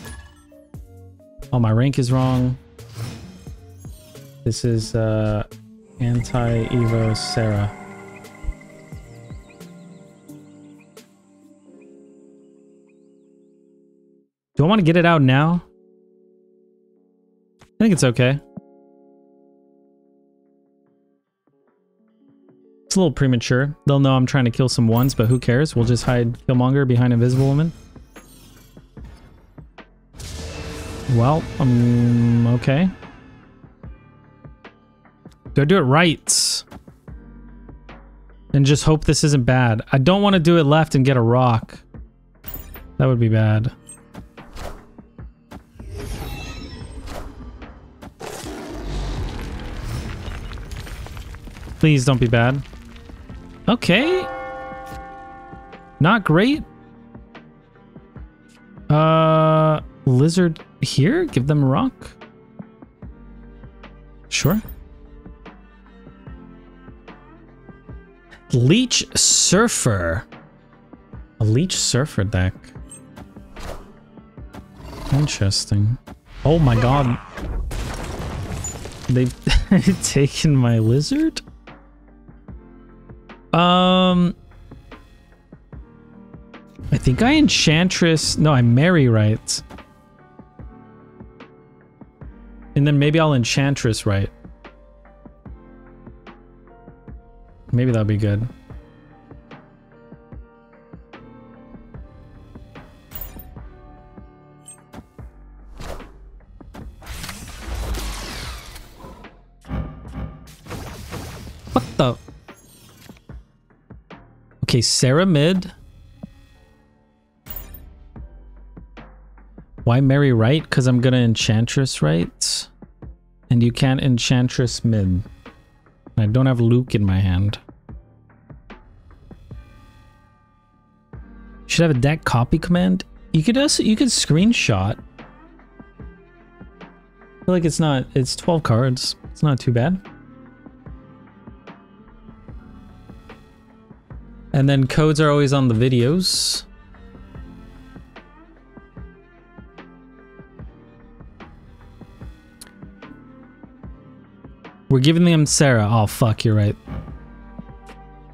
Oh, my rank is wrong. This is uh, anti-Evo Sarah. Do I want to get it out now? I think it's okay. It's a little premature. They'll know I'm trying to kill some ones, but who cares? We'll just hide Killmonger behind Invisible Woman. Well, um, okay. Go do it right. And just hope this isn't bad. I don't want to do it left and get a rock. That would be bad. Please don't be bad. Okay. Not great. Uh, Lizard here? Give them a rock? Sure. Leech Surfer. A Leech Surfer deck. Interesting. Oh my god. They've taken my Lizard? Um... I think I Enchantress... No, I Marry right. And then maybe I'll Enchantress right. Maybe that'll be good. What the... Okay, Sarah mid. Why Mary right? Because I'm gonna Enchantress right. And you can't Enchantress mid. I don't have Luke in my hand. Should have a deck copy command. You could also, you could screenshot. I feel like it's not, it's twelve cards. It's not too bad. And then codes are always on the videos. We're giving them Sarah. Oh, fuck, you're right.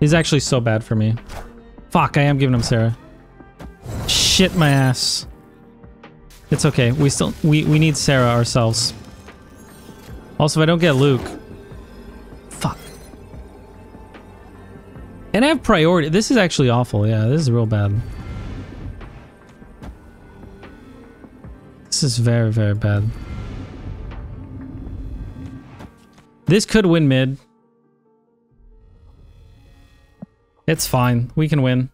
He's actually so bad for me. Fuck, I am giving him Sarah. Shit my ass. It's okay. We still we, we need Sarah ourselves. Also, if I don't get Luke. Fuck. And I have priority. This is actually awful. Yeah, this is real bad. This is very, very bad. This could win mid. It's fine. We can win.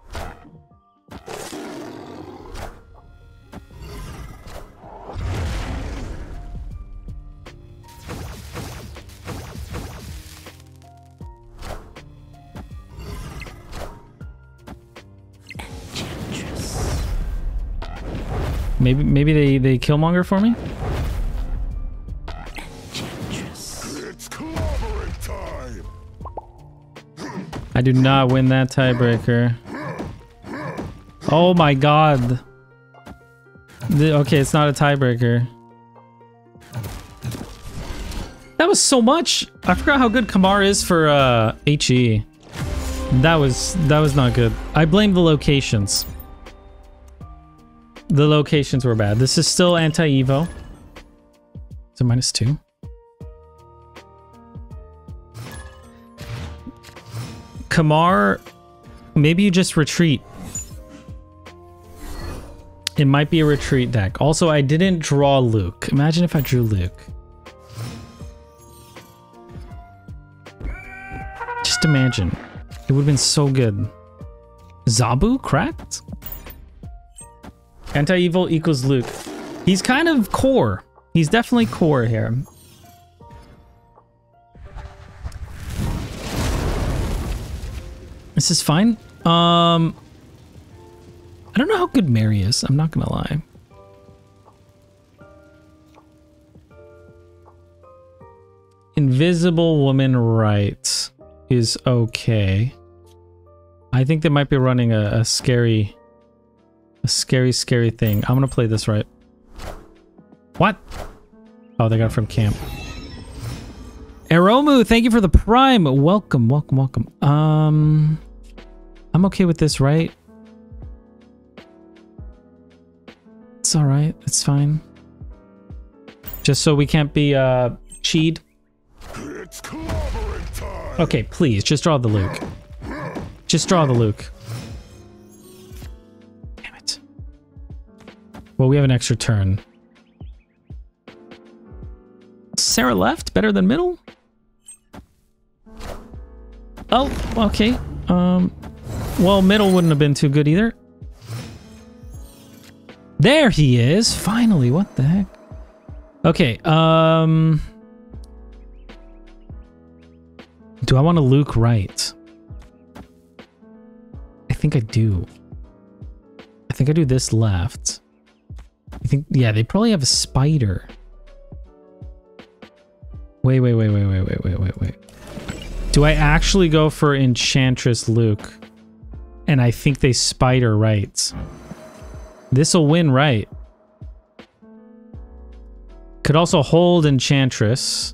Enchantress. Maybe maybe they, they Killmonger for me? I do not win that tiebreaker. Oh my god. The, okay, it's not a tiebreaker. That was so much. I forgot how good Kamar is for uh, H E. That was that was not good. I blame the locations. The locations were bad. This is still anti-Evo. Is it minus two? Kamar, maybe you just retreat. It might be a retreat deck. Also, I didn't draw Luke. Imagine if I drew Luke. Just imagine. It would have been so good. Zabu cracked? Anti-evil equals Luke. He's kind of core. He's definitely core here. This is fine. Um, I don't know how good Mary is. I'm not gonna lie. Invisible Woman, right, is okay. I think they might be running a, a scary, a scary, scary thing. I'm gonna play this right. What? Oh, they got it from camp. Aromu, thank you for the prime. Welcome, welcome, welcome. Um. I'm okay with this, right? It's alright, it's fine. Just so we can't be, uh, cheated. Okay, please, just draw the Luke. Just draw the Luke. Damn it. Well, we have an extra turn. Sarah left? Better than middle? Oh, okay. Um... Well, middle wouldn't have been too good either. There he is! Finally, what the heck? Okay, um... do I want to Luke right? I think I do. I think I do this left. I think, yeah, they probably have a spider. Wait, wait, wait, wait, wait, wait, wait, wait, wait. Do I actually go for Enchantress Luke? And I think they spider right. This'll win right. Could also hold Enchantress.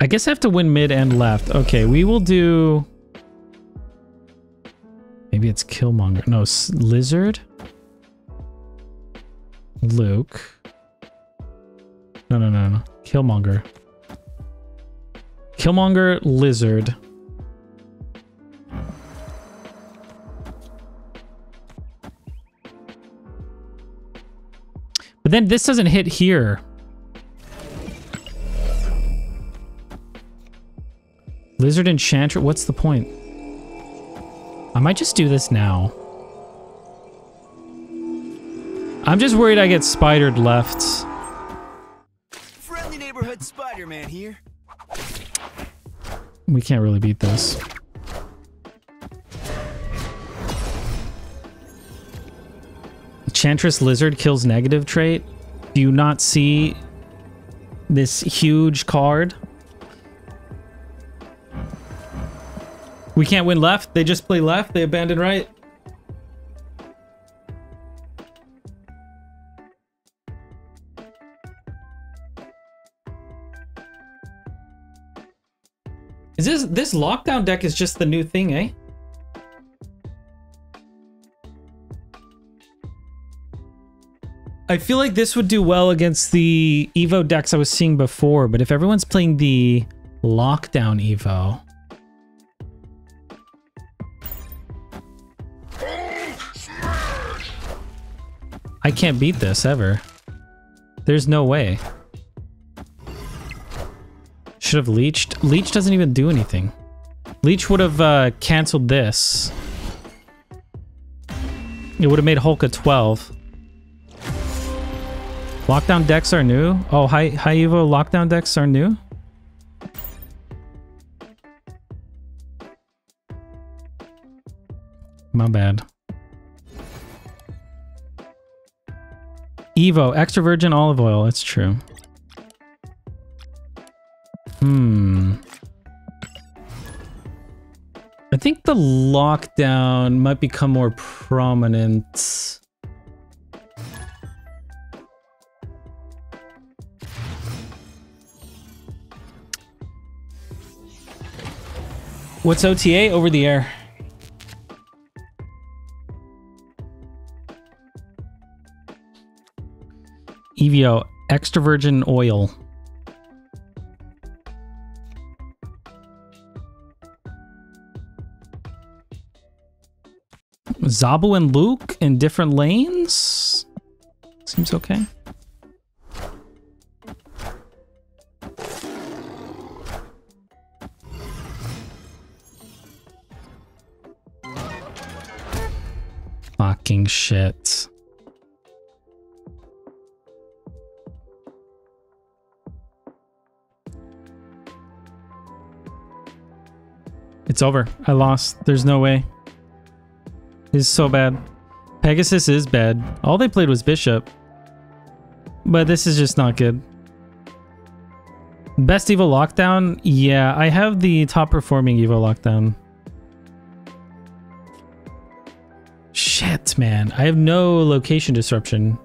I guess I have to win mid and left. Okay, we will do... maybe it's Killmonger. No, Lizard. Luke. No, no, no, no. Killmonger. Killmonger, Lizard. But then this doesn't hit here. Lizard, Enchantress. What's the point? I might just do this now. I'm just worried I get spidered left. Friendly neighborhood Spider-Man here. We can't really beat this. Enchantress Lizard kills negative trait. Do you not see this huge card? We can't win left. They just play left. They abandon right. Is this this lockdown deck is just the new thing, eh? I feel like this would do well against the Evo decks I was seeing before, but if everyone's playing the lockdown Evo. I can't beat this ever. There's no way. Should have leeched. Leech doesn't even do anything. Leech would have uh, canceled this. It would have made Hulk a twelve. Lockdown decks are new. Oh, high, high Evo lockdown decks are new. My bad. Evo, extra virgin olive oil. That's true. Hmm. I think the lockdown might become more prominent. What's O T A? Over the air. Evo, extra virgin oil. Zabu and Luke in different lanes? Seems okay. Fucking shit. It's over. I lost. There's no way. It's so bad. Pegasus is bad. All they played was Bishop. But this is just not good. Best Evo Lockdown? Yeah, I have the top performing Evo Lockdown. Shit, man. I have no location disruption.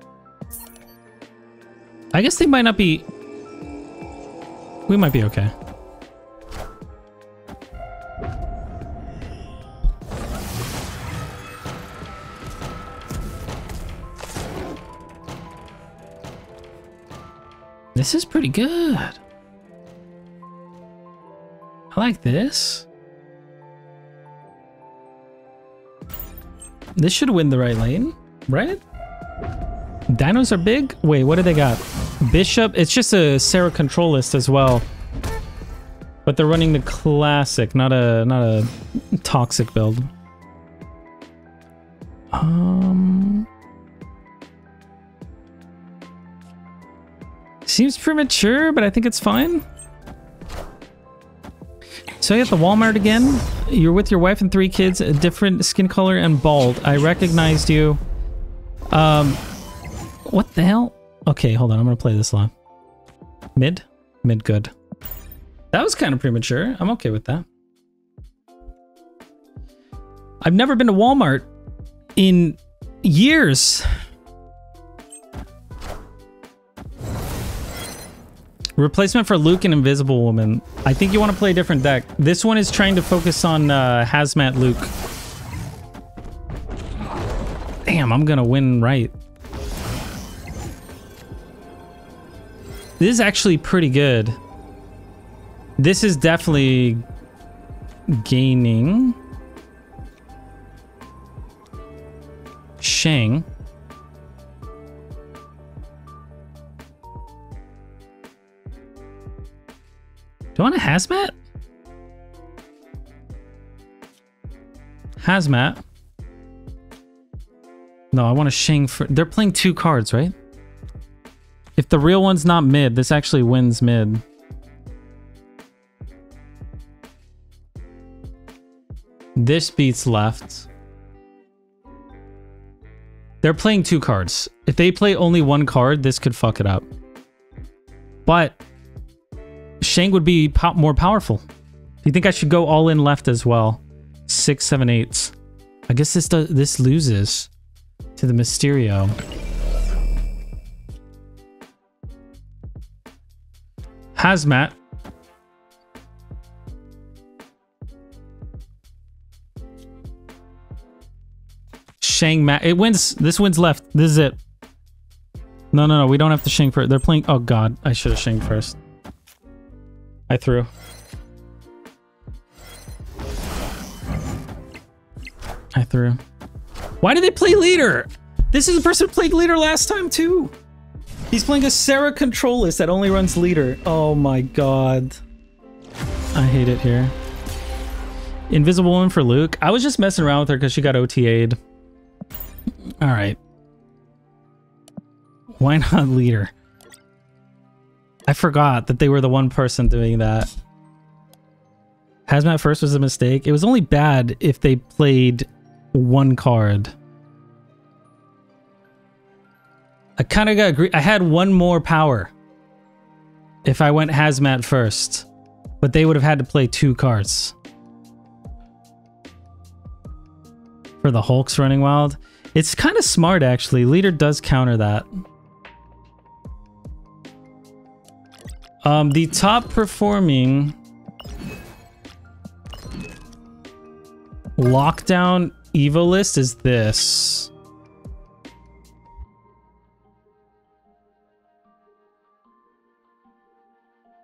I guess they might not be... We might be okay. This is pretty good. I like this. This should win the right lane, right? Dinos are big. Wait, what do they got? Bishop. It's just a Sarah control list as well. But they're running the classic, not a not a toxic build. Um Seems premature, but I think it's fine. So you're at the Walmart again. You're with your wife and three kids, a different skin color and bald. I recognized you. Um, what the hell? Okay, hold on. I'm gonna play this live. Mid, mid, good. That was kind of premature. I'm okay with that. I've never been to Walmart in years. Replacement for Luke and Invisible Woman. I think you want to play a different deck. This one is trying to focus on uh, Hazmat Luke. Damn, I'm gonna win right. This is actually pretty good. This is definitely gaining. Shang. Do you want a hazmat? Hazmat. No, I want a Shang for... They're playing two cards, right? If the real one's not mid, this actually wins mid. This beats left. They're playing two cards. If they play only one card, this could fuck it up. But Shang would be po more powerful. Do you think I should go all in left as well? Six, seven, eights. I guess this does, this loses to the Mysterio. Hazmat. Shang Mat. It wins. This wins left. This is it. No, no, no. We don't have to Shang first. They're playing. Oh, God. I should have Shang first. I threw. I threw. Why did they play leader? This is the person who played leader last time, too. He's playing a Sarah controllist that only runs leader. Oh, my God. I hate it here. Invisible Woman for Luke. I was just messing around with her because she got O T A'd. All right. Why not leader? I forgot that they were the one person doing that. Hazmat first was a mistake. It was only bad if they played one card. I kind of got agree. I had one more power if I went Hazmat first, but they would have had to play two cards. For the Hulk's running wild. It's kind of smart, actually. Leader does counter that. Um, the top performing lockdown Evo list is this.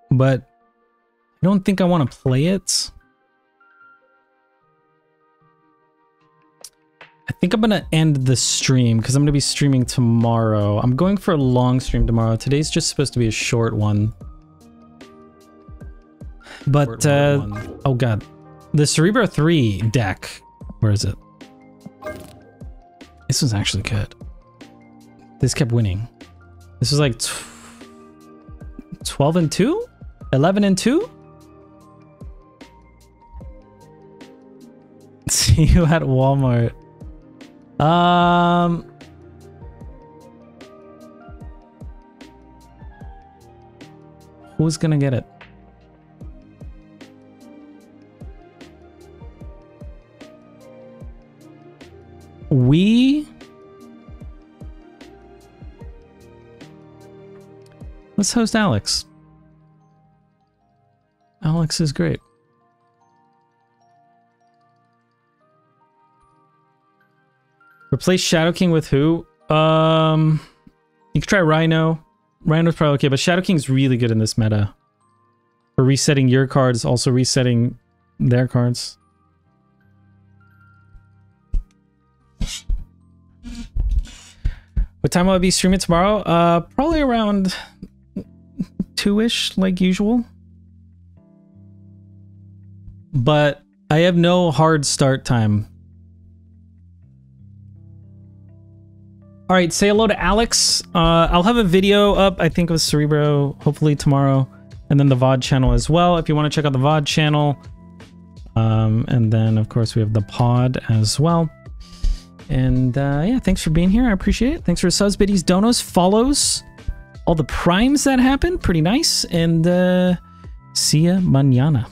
But I don't think I want to play it. I think I'm going to end the stream because I'm going to be streaming tomorrow. I'm going for a long stream tomorrow. Today's just supposed to be a short one. But, short uh, one. Oh god. The Cerebro three deck. Where is it? This was actually good. This kept winning. This was like twelve and two? eleven and two? See you at Walmart. Um, who's gonna get it? We let's host Alex. Alex is great. Replace Shadow King with who? Um, you could try Rhino. Rhino's probably okay, but Shadow King's really good in this meta. For resetting your cards, also resetting their cards. What time will I be streaming tomorrow? Uh, probably around two-ish, like usual. But I have no hard start time. All right, say hello to Alex. Uh, I'll have a video up, I think, with Cerebro, hopefully tomorrow, and then the V O D channel as well, if you want to check out the V O D channel. Um, and then, of course, we have the pod as well. And, uh, yeah, thanks for being here. I appreciate it. Thanks for subs, biddies, donos, follows, all the primes that happen. Pretty nice. And uh, see ya mañana.